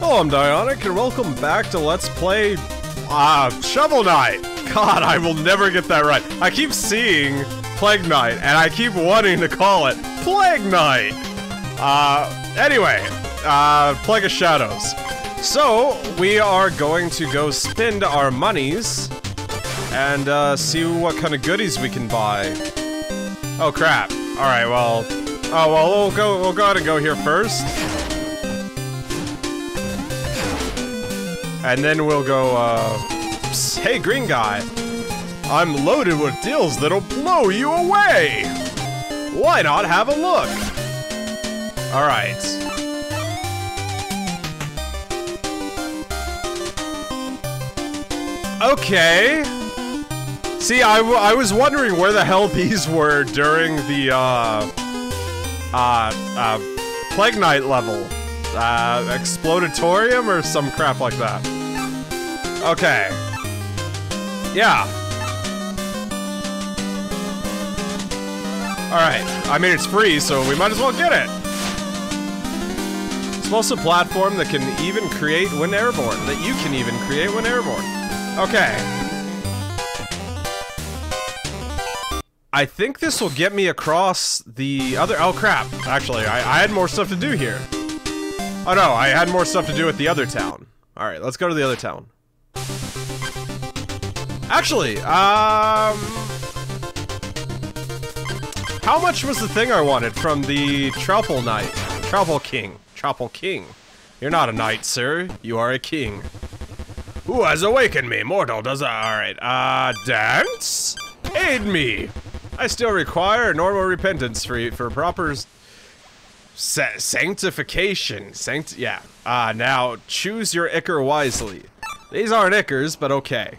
Hello, I'm Dionic, and welcome back to Let's Play, Shovel Knight! God, I will never get that right. I keep seeing Plague Knight, and I keep wanting to call it Plague Knight! Anyway, Plague of Shadows. So, we are going to go spend our monies, and, see what kind of goodies we can buy. Oh, crap. Alright, well... Oh, well, we'll go ahead and go here first. And then we'll go, hey, green guy! I'm loaded with deals that'll blow you away! Why not have a look? Alright. Okay! See, I was wondering where the hell these were during the, Plague Knight level. Exploditorium or some crap like that. Okay. Yeah. Alright. I mean, it's free, so we might as well get it. It's also a platform that can even create when airborne. That you can even create when airborne. Okay. I think this will get me across the other... Oh, crap. Actually, I had more stuff to do here. Oh no, I had more stuff to do at the other town. Alright, let's go to the other town. Actually, how much was the thing I wanted from the Troupe Knight? Troupe King. Troupe King. You're not a knight, sir. You are a king. Who has awakened me? Mortal does a... Alright, dance? Aid me! I still require normal repentance for proper... Sanctification. Yeah. Now, choose your ichor wisely. These aren't ichors, but okay.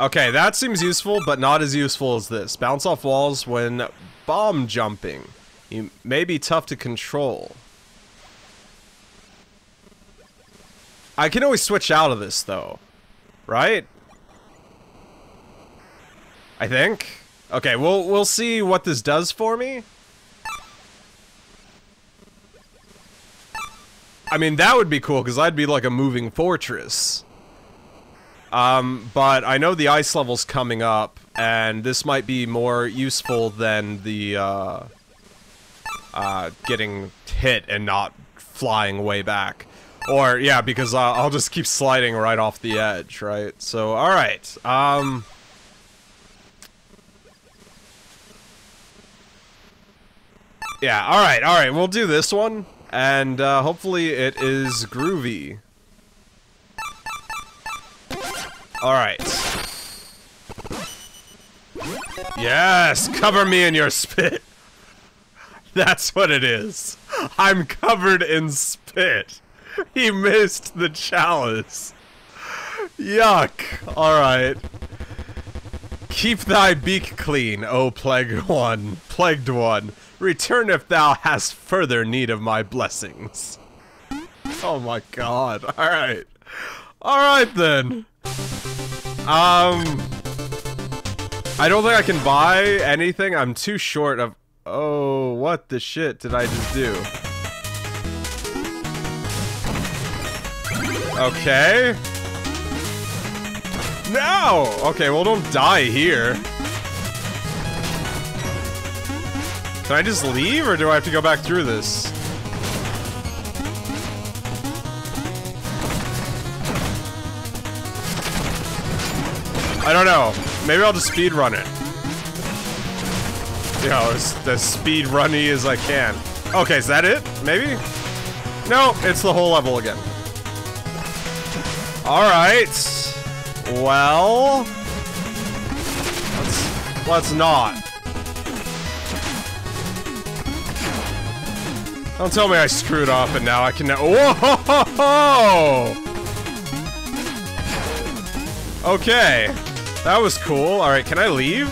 Okay, that seems useful, but not as useful as this. Bounce off walls when bomb jumping. You may be tough to control. I can always switch out of this, though. Right? I think. Okay, we'll see what this does for me. I mean, that would be cool, because I'd be like a moving fortress. But I know the ice level's coming up, and this might be more useful than the, getting hit and not flying way back. Or, yeah, because I'll just keep sliding right off the edge, right? So, alright, yeah, alright, we'll do this one. And, hopefully it is groovy. Alright. Yes! Cover me in your spit! That's what it is. I'm covered in spit. He missed the chalice. Yuck. Alright. Keep thy beak clean, O plagued one. Plagued one. Return if thou hast further need of my blessings. Oh my god. Alright. Alright then. I don't think I can buy anything. I'm too short of... Oh, what the shit did I just do? Okay. No! Okay, well, don't die here. Can I just leave, or do I have to go back through this? I don't know. Maybe I'll just speedrun it. You know, as speedrunny as I can. Okay, is that it? Maybe? No, it's the whole level again. Alright, well, let's not. Don't tell me I screwed up and now I can... Whoa! Okay, that was cool. Alright, can I leave?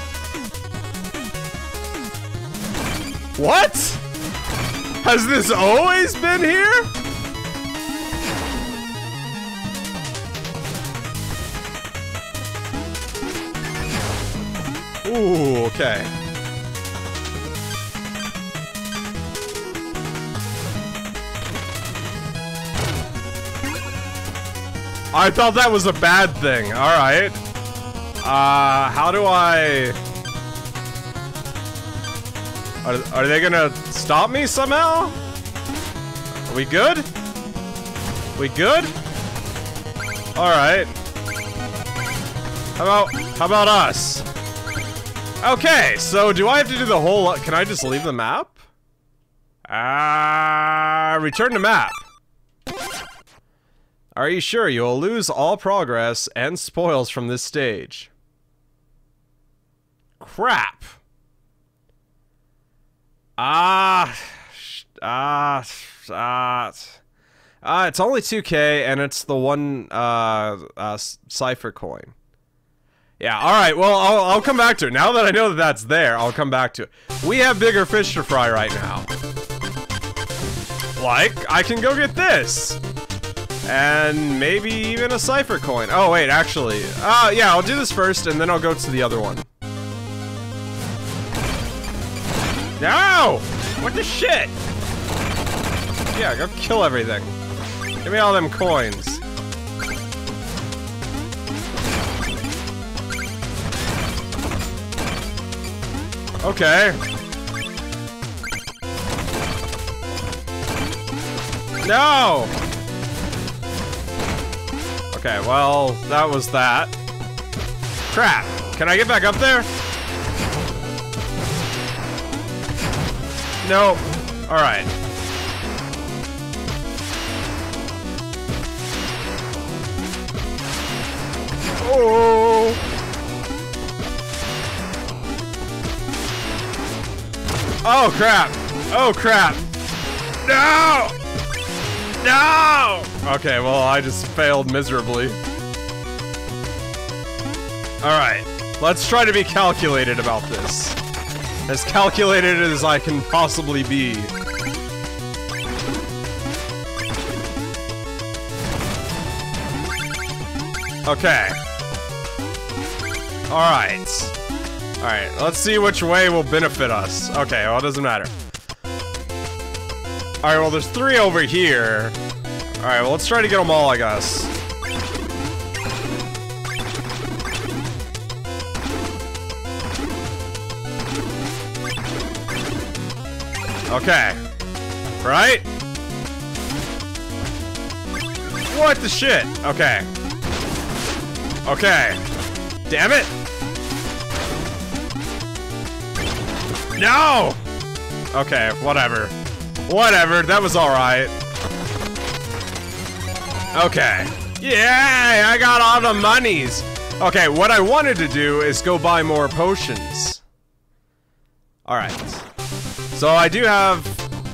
What? Has this always been here? Ooh, okay. I thought that was a bad thing. Alright. How do I... Are they gonna stop me somehow? Are we good? We good? Alright. How about us? Okay, so do I have to do the whole lot? Can I just leave the map? Return to map. Are you sure you will lose all progress and spoils from this stage? Crap. It's only 2K and it's the one cipher coin. Yeah, alright, well, I'll come back to it. Now that I know that that's there, I'll come back to it. We have bigger fish to fry right now. Like, I can go get this. And maybe even a cipher coin. Oh, wait, actually. Yeah, I'll do this first, and then I'll go to the other one. No! What the shit? Yeah, go kill everything. Give me all them coins. Okay. No! Okay, well, that was that. Crap! Can I get back up there? Nope. Alright. Oh! Oh crap! Oh crap! No! No! Okay, well, I just failed miserably. Alright, let's try to be calculated about this. As calculated as I can possibly be. Okay. Alright. Alright, let's see which way will benefit us. Okay, well, it doesn't matter. Alright, well, there's three over here. Alright, well, let's try to get them all, I guess. Okay. Right? What the shit? Okay. Okay. Damn it! No! Okay, whatever. Whatever, that was alright. Okay. Yeah, I got all the monies! Okay, what I wanted to do is go buy more potions. Alright. So I do have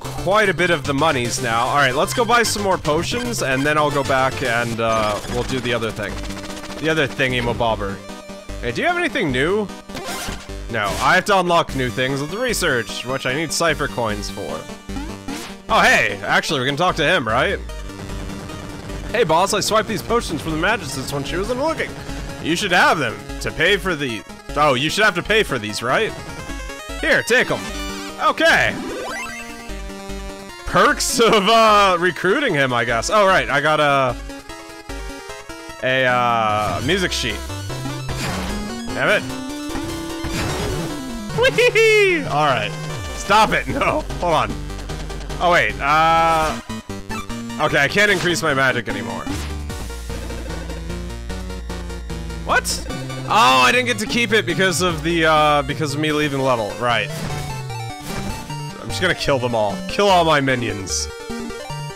quite a bit of the monies now. Alright, let's go buy some more potions, and then I'll go back and we'll do the other thing. The other thingy-mabobber. Hey, do you have anything new? No, I have to unlock new things with the research, which I need cipher coins for. Oh, hey! Actually, we can talk to him, right? Hey, boss, I swiped these potions from the magistrate when she wasn't looking. You should have them to pay for the... Oh, you should have to pay for these, right? Here, take them. Okay. Perks of, recruiting him, I guess. Oh, right, I got a music sheet. Damn it. Wee-hee-hee! Alright. Stop it! No! Hold on. Oh, wait. Okay, I can't increase my magic anymore. What? Oh, I didn't get to keep it because of the, because of me leaving the level. Right. I'm just gonna kill them all. Kill all my minions.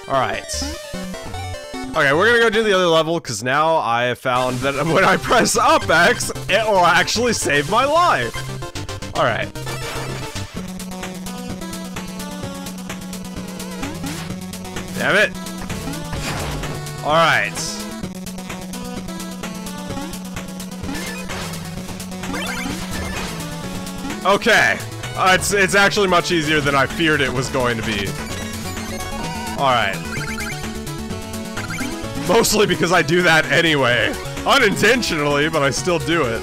Alright. Okay, we're gonna go do the other level, because now I have found that when I press up X, it will actually save my life! Alright. Damn it. Alright. Okay. It's actually much easier than I feared it was going to be. Alright. Mostly because I do that anyway. Unintentionally, but I still do it.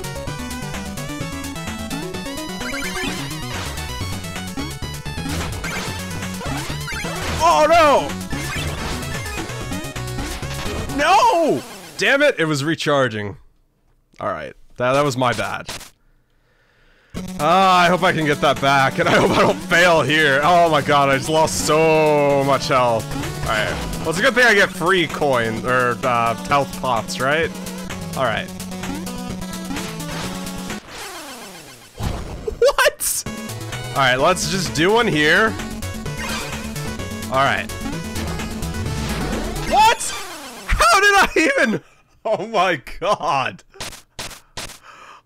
Oh no! No! Damn it! It was recharging. All right, that was my bad. I hope I can get that back, and I hope I don't fail here. Oh my god, I just lost so much health. Alright. Well, it's a good thing I get free coins, or, health pots, right? Alright. What?! Alright, let's just do one here. Alright. What?! How did I even- Oh my god!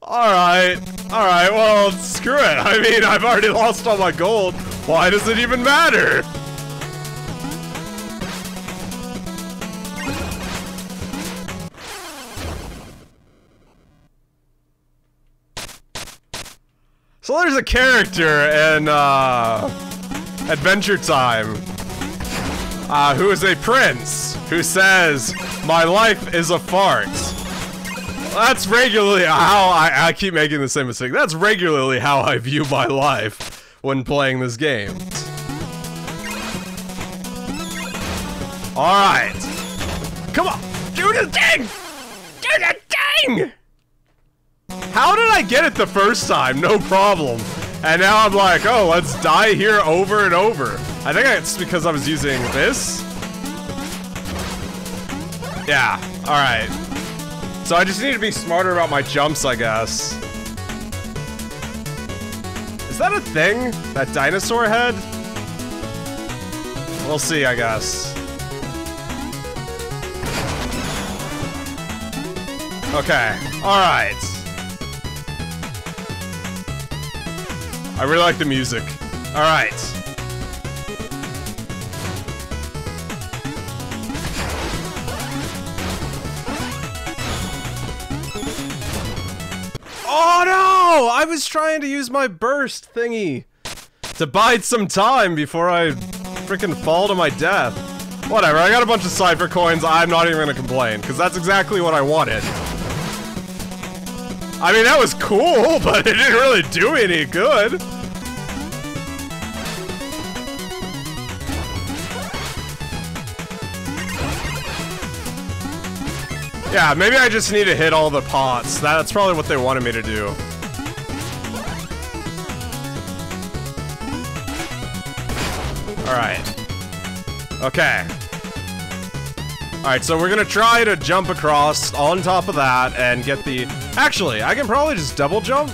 Alright, well, screw it. I mean, I've already lost all my gold. Why does it even matter? So there's a character in, Adventure Time, who is a prince, who says, "My life is a fart." That's regularly how I keep making the same mistake. That's regularly how I view my life when playing this game. Alright. Come on. Do the thing! Do the thing! How did I get it the first time? No problem. And now I'm like, oh, let's die here over and over. I think it's because I was using this. Yeah. Alright. So I just need to be smarter about my jumps, I guess. Is that a thing? That dinosaur head? We'll see, I guess. Okay, alright. I really like the music. Alright. Oh no! I was trying to use my burst thingy to bide some time before I freaking fall to my death. Whatever, I got a bunch of cypher coins, I'm not even gonna complain, because that's exactly what I wanted. I mean, that was cool, but it didn't really do any good. Yeah, maybe I just need to hit all the pots. That's probably what they wanted me to do. Alright. Okay. Alright, so we're gonna try to jump across on top of that and get the... Actually, I can probably just double jump,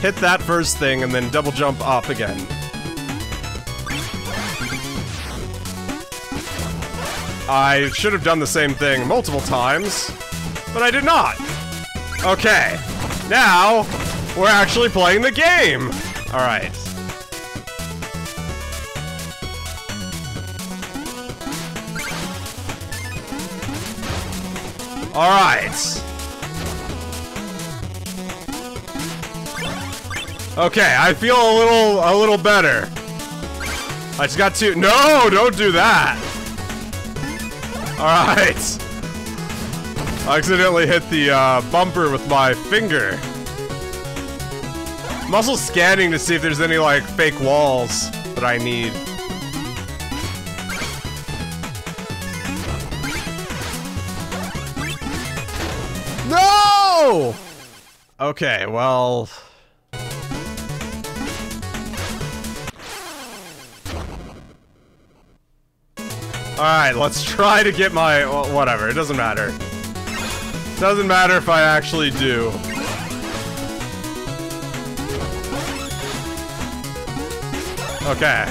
hit that first thing, and then double jump up again. I should have done the same thing multiple times. But I did not. Okay. Now, we're actually playing the game. All right. All right. Okay, I feel a little better. I just got two. No, don't do that. All right. I accidentally hit the bumper with my finger. I'm also scanning to see if there's any, like, fake walls that I need. No! Okay, well... Alright, let's try to get my... Well, whatever, it doesn't matter. Doesn't matter if I actually do. Okay.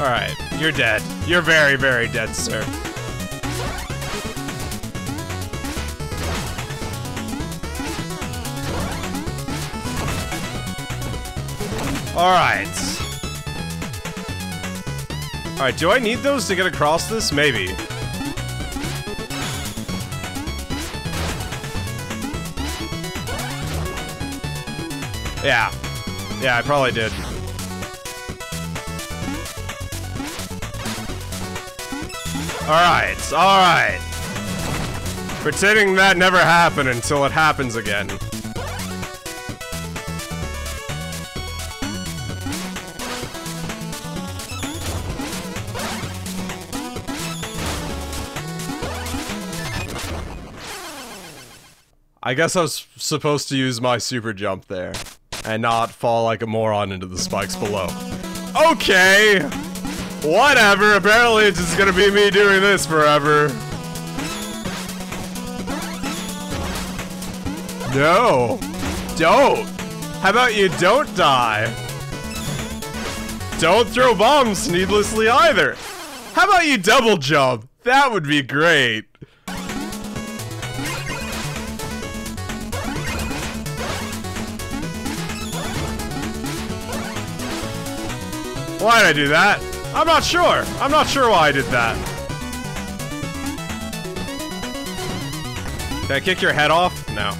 Alright, you're dead. You're very, very dead, sir. Alright. Alright, do I need those to get across this? Maybe. Yeah. Yeah, I probably did. Alright, alright. Pretending that never happened until it happens again. I guess I was supposed to use my super jump there and not fall like a moron into the spikes below. Okay! Whatever, apparently it's just gonna be me doing this forever. No! Don't! How about you don't die? Don't throw bombs needlessly either! How about you double jump? That would be great! Why did I do that? I'm not sure. I'm not sure why I did that. Can I kick your head off? No.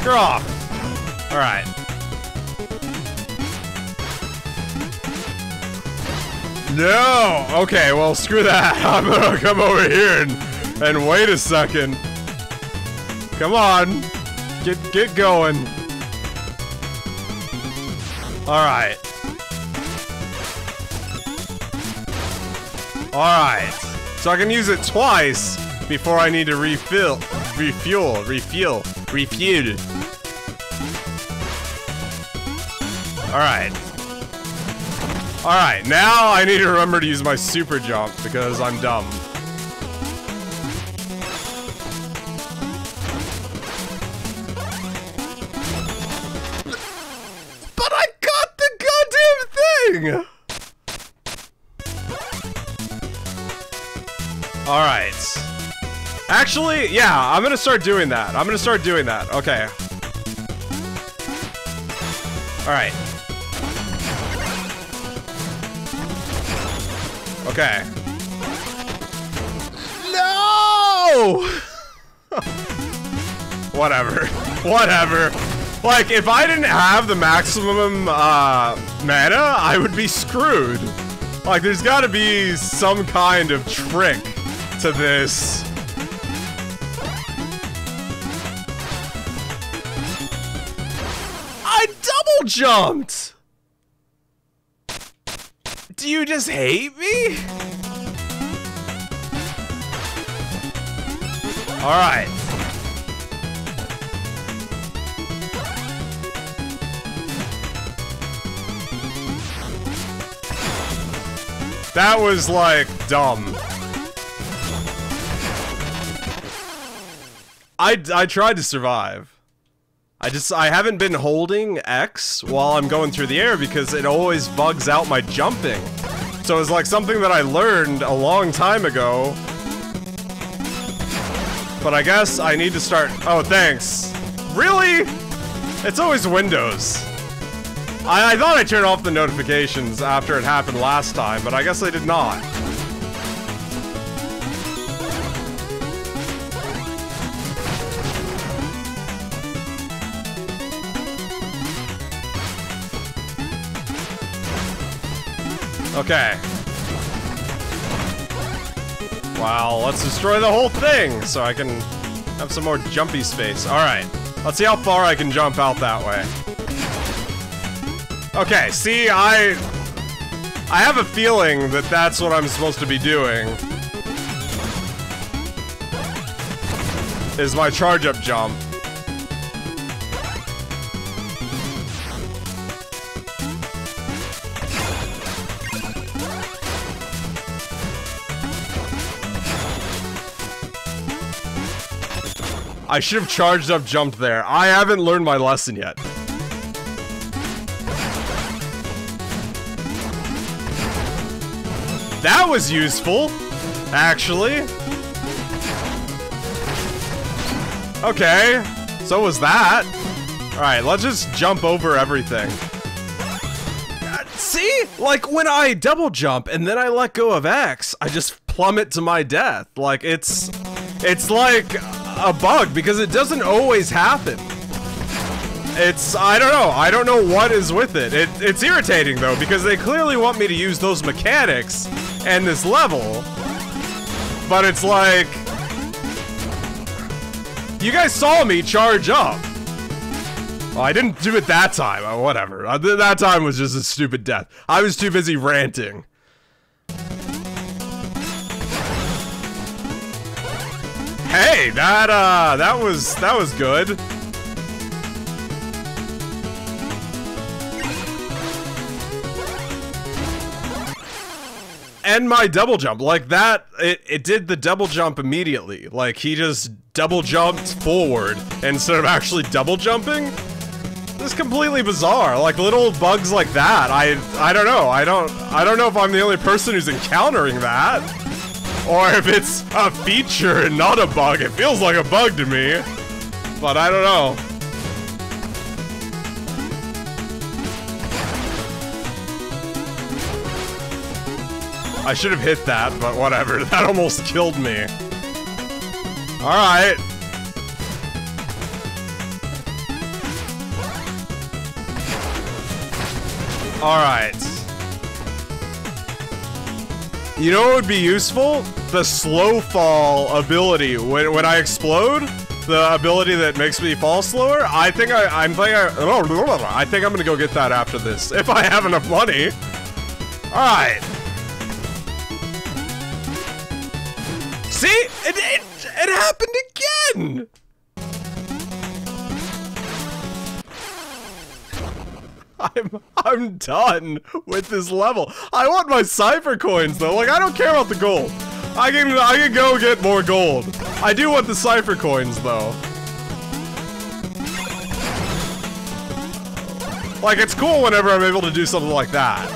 Screw off. All right. No. Okay, well, screw that. I'm gonna come over here and wait a second. Come on. Get going. Alright. Alright. So I can use it twice before I need to refuel. Alright. Alright, now I need to remember to use my super jump because I'm dumb. Alright. Actually, yeah, I'm gonna start doing that. I'm gonna start doing that. Okay. Alright. Okay. No! Whatever. Whatever. Like, if I didn't have the maximum, mana, I would be screwed. Like, there's gotta be some kind of trick to this. I double jumped! Do you just hate me? Alright. That was, like, dumb. I tried to survive. I haven't been holding X while I'm going through the air because it always bugs out my jumping. So it's like something that I learned a long time ago. But I guess I need to start- oh, thanks. Really? It's always Windows. I thought I turned off the notifications after it happened last time, but I guess I did not. Okay. Wow, let's destroy the whole thing so I can have some more jumpy space. Alright, let's see how far I can jump out that way. Okay, see, I have a feeling that that's what I'm supposed to be doing. Is my charge-up jump. I should have charged up jumped there. I haven't learned my lesson yet. That was useful, actually. Okay, so was that. Alright, let's just jump over everything. See? Like, when I double jump and then I let go of X, I just plummet to my death. Like, it's like a bug, because it doesn't always happen. It's, I don't know. I don't know what is with it. It's irritating, though, because they clearly want me to use those mechanics and this level. But it's like... you guys saw me charge up. Oh, I didn't do it that time. Oh, whatever. That time was just a stupid death. I was too busy ranting. Hey, that was good. And my double jump, like that, it did the double jump immediately. Like, he just double jumped forward instead of actually double jumping. It's completely bizarre. Like, little bugs like that, I don't know. I don't know if I'm the only person who's encountering that, or if it's a feature and not a bug. It feels like a bug to me, but I don't know. I should have hit that, but whatever. That almost killed me. Alright. Alright. You know what would be useful? The slow fall ability. When I explode, the ability that makes me fall slower, I think I'm gonna go get that after this. If I have enough money. Alright. See? It happened again! I'm done with this level. I want my Cypher coins though. Like, I don't care about the gold. I can go get more gold. I do want the Cypher coins though. Like, it's cool whenever I'm able to do something like that.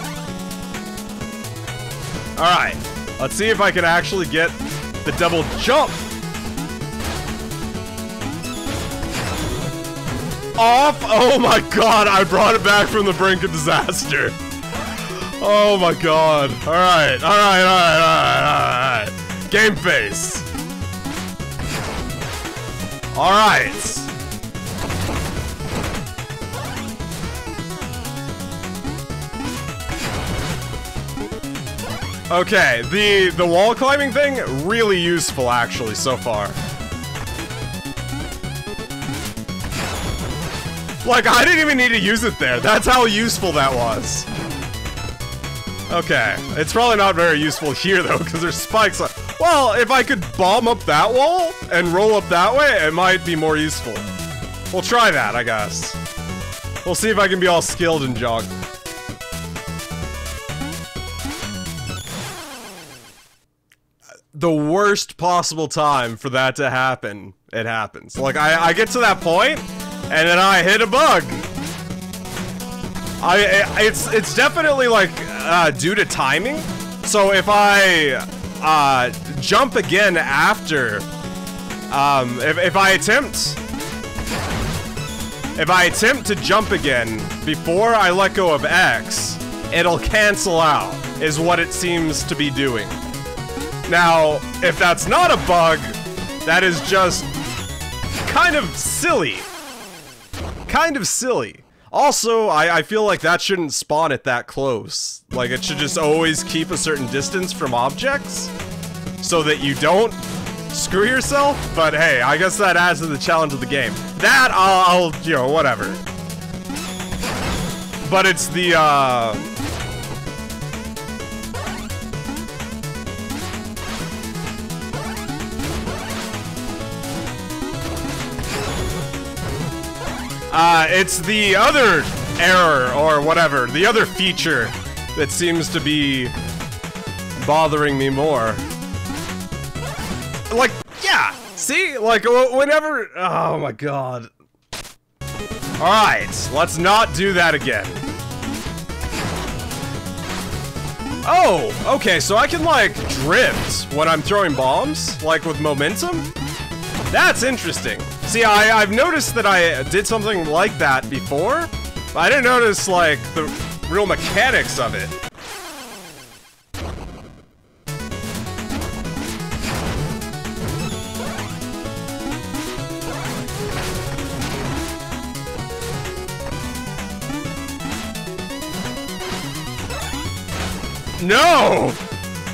Alright. Let's see if I can actually get the double jump. Off. Oh my god, I brought it back from the brink of disaster. Oh my god. Alright. Game face. Alright. Okay, the wall climbing thing, really useful actually so far. Like, I didn't even need to use it there. That's how useful that was. Okay, it's probably not very useful here though, because there's spikes on. Well, if I could bomb up that wall and roll up that way, it might be more useful. We'll try that, I guess. We'll see if I can be all skilled and jog. The worst possible time for that to happen, it happens. Like, I get to that point, and then I hit a bug. It's definitely, like, due to timing. So if I jump again after, if I attempt to jump again before I let go of X, it'll cancel out, is what it seems to be doing. Now, if that's not a bug, that is just kind of silly. Kind of silly. Also, I feel like that shouldn't spawn at that close. Like, it should just always keep a certain distance from objects so that you don't screw yourself. But hey, I guess that adds to the challenge of the game. That, I'll you know, whatever. But it's the, it's the other error, or whatever, the other feature that seems to be bothering me more. Like, yeah, see? Like, whenever... Oh my god. Alright, let's not do that again. Oh, okay, so I can, like, drift when I'm throwing bombs, like, with momentum? That's interesting. See, I've noticed that I did something like that before, but I didn't notice, like, the real mechanics of it. No!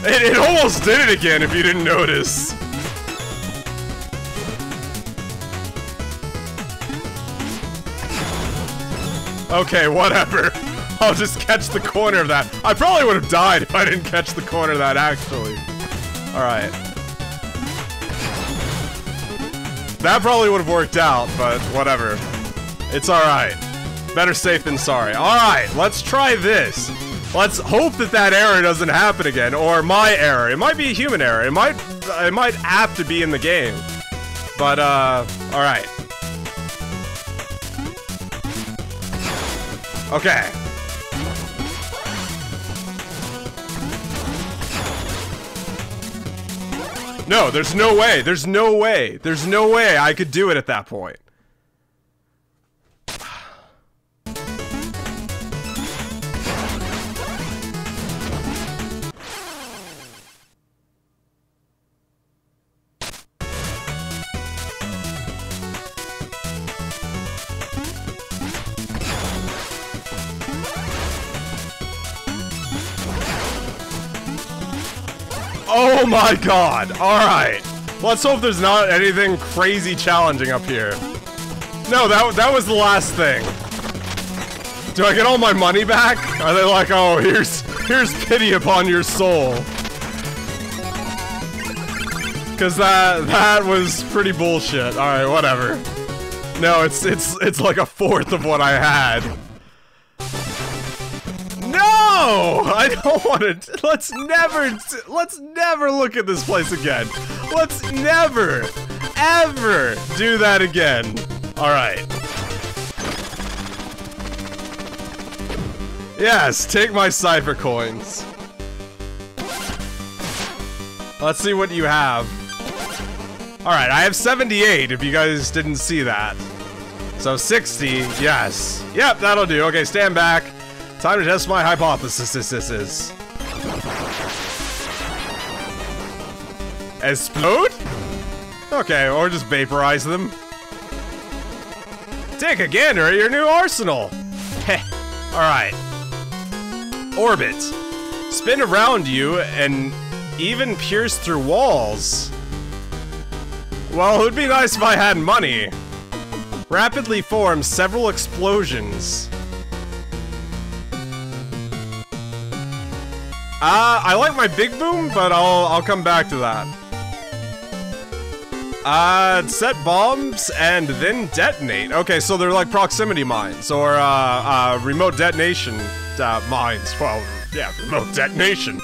It almost did it again if you didn't notice. Okay, whatever. I'll just catch the corner of that. I probably would have died if I didn't catch the corner of that, actually. Alright. That probably would have worked out, but whatever. It's alright. Better safe than sorry. Alright, let's try this. Let's hope that that error doesn't happen again, or my error. It might be a human error. It might have to be in the game. But, alright. Okay. No, there's no way. There's no way. There's no way I could do it at that point. Oh my god, alright. Let's hope there's not anything crazy challenging up here. No, that was the last thing. Do I get all my money back? Are they like, oh, here's pity upon your soul? Cause that was pretty bullshit. Alright, whatever. No, it's like a fourth of what I had. No! I don't want to. Let's never look at this place again. Let's never, ever do that again. All right. Yes, take my cipher coins. Let's see what you have. All right, I have 78 if you guys didn't see that. So 60, yes. Yep, that'll do. Okay, stand back. Time to test my hypothesis. This is. Explode? Okay, or just vaporize them. Take a gander at your new arsenal. Heh. Alright. Orbit. Spin around you and even pierce through walls. Well, it would be nice if I had money. Rapidly form several explosions. I like my big boom, but I'll come back to that. Set bombs and then detonate. Okay, so they're like proximity mines, or, remote detonation, mines. Well, yeah, remote detonation.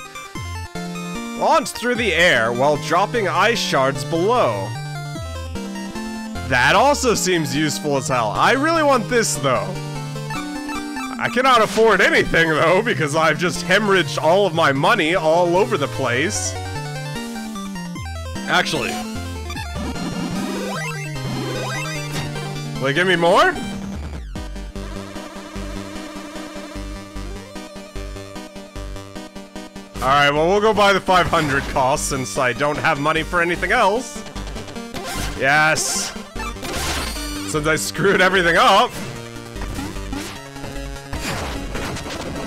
Launch through the air while dropping ice shards below. That also seems useful as hell. I really want this, though. I cannot afford anything, though, because I've just hemorrhaged all of my money all over the place. Actually. Will they give me more? Alright, well, we'll go buy the 500 cost, since I don't have money for anything else. Yes. Since I screwed everything up.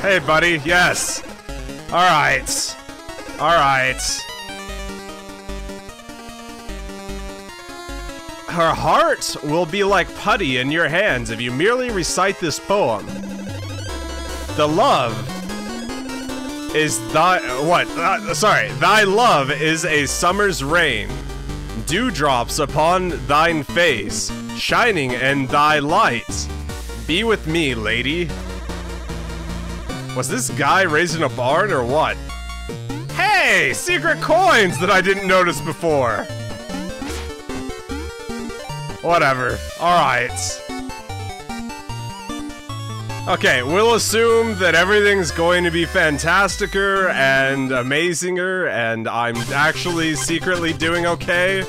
Hey, buddy. Yes. Alright. Alright. Her heart will be like putty in your hands if you merely recite this poem. The love is thy... What? Sorry. Thy love is a summer's rain. Dewdrops upon thine face, shining in thy light. Be with me, lady. Was this guy raised in a barn or what? Hey! Secret coins that I didn't notice before! Whatever. Alright. Okay, we'll assume that everything's going to be fantasticker and amazinger and I'm actually secretly doing okay.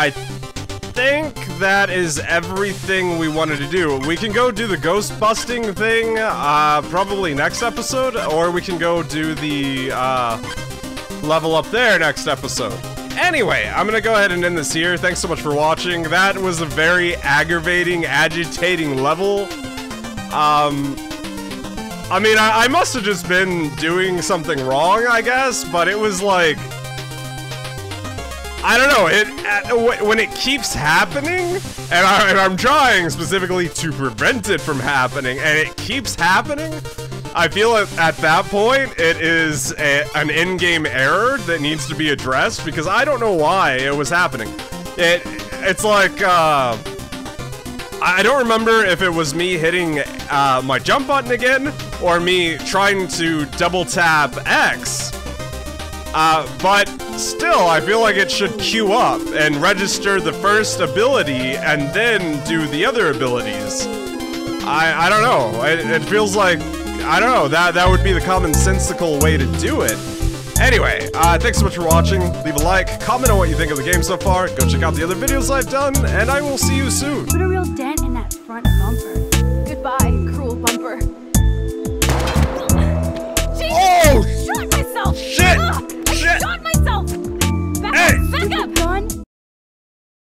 I think that is everything we wanted to do. We can go do the ghost busting thing, probably next episode, or we can go do the level up there next episode. Anyway, I'm gonna go ahead and end this here. Thanks so much for watching. That was a very aggravating, agitating level. I mean, I must have just been doing something wrong, I guess, but it was like... I don't know, when it keeps happening, and I'm trying specifically to prevent it from happening, and it keeps happening, I feel at that point it is an in-game error that needs to be addressed, because I don't know why it was happening. It's like, I don't remember if it was me hitting my jump button again, or me trying to double tap X. But still, I feel like it should queue up and register the first ability and then do the other abilities. I don't know. It feels like, I don't know, that would be the commonsensical way to do it. Anyway, thanks so much for watching. Leave a like, comment on what you think of the game so far, go check out the other videos I've done, and I will see you soon. Put a real dent in that front bumper.